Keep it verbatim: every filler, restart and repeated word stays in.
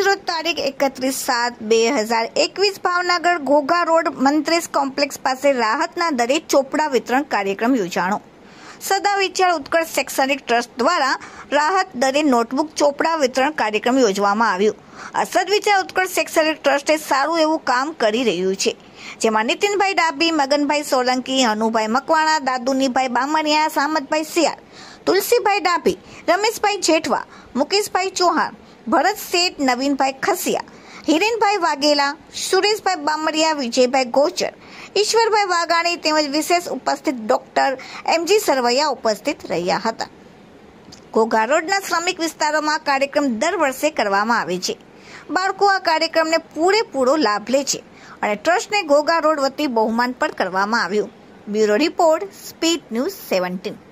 रोज तारीख एकत्रीस सात बे हजार एकवीस भावनगर ઘોઘા રોડ મંત્રેશ કોમ્પ્લેક્સ પાસે રાહતના દરે ચોપડા વિતરણ કાર્યક્રમ યોજાણો। સદા વિચાર ઉત્કર્ષ શૈક્ષણિક ટ્રસ્ટ દ્વારા રાહત દરે નોટબુક ચોપડા વિતરણ કાર્યક્રમ યોજવામાં આવ્યો। સદ વિચાર ઉત્કર્ષ શૈક્ષણિક ટ્રસ્ટે સારું એવું કામ કરી રહ્યું છે, જેમાં નિતીન ભાઈ ડાભી, મગનભાઈ સોલંકી, હનુભાઈ મકવાણા, દુદાનીભાઈ બામણીયા, શામતભાઈ શિયાળ, तुलसीभाई डाभी, रमेश भाई जेठवा, मुकेश भाई चौहाण, भरत सेठ, नवीन भाई खसिया, हिरेन भाई वाघेला, सुरेश भाई बामरिया, विजय भाई गोचर, ईश्वर भाई वाघाणी तेमज विशेष उपस्थित डॉक्टर एमजी सरवैया उपस्थित रह्या हता। ઘોઘા રોડના श्रमिक विस्तारों में कार्यक्रम दर वर्षे करवामां आवे छे। बाळको आ कार्यक्रम ने पूरेपूरो लाभ ले छे अने ट्रस्ट ने ઘોઘા રોડ वती बहुमान पण करवामां आव्युं। Bureau report speed news seventeen.